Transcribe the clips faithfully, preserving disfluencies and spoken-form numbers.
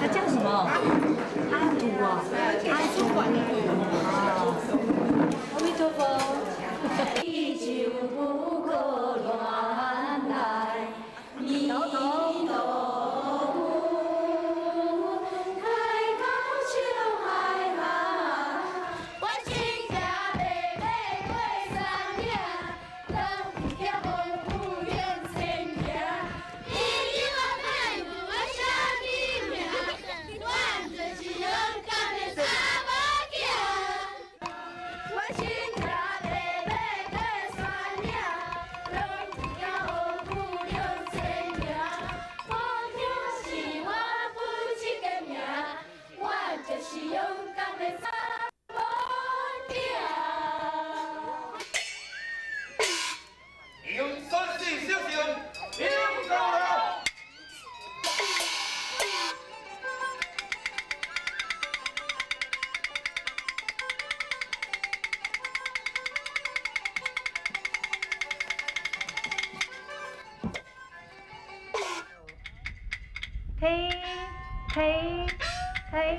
他叫什么？阿祖啊，阿祖管理。阿妹哥哥，地球不可乱来，你都。 嘿，嘿，嘿，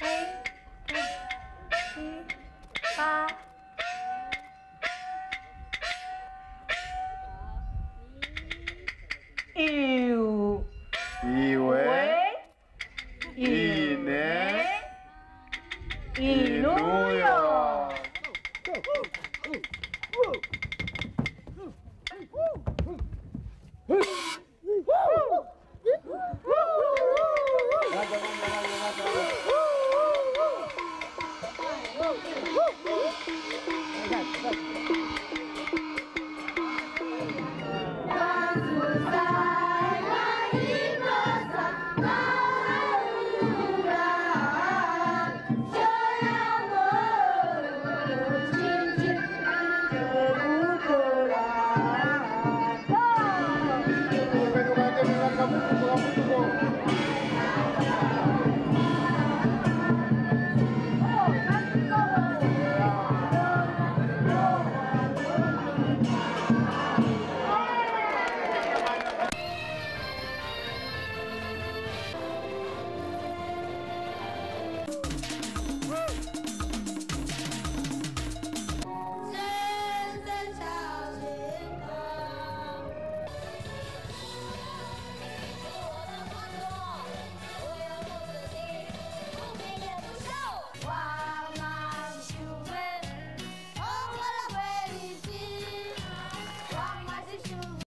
嘿，七八，九，一位，一年，一路哟。 Woo!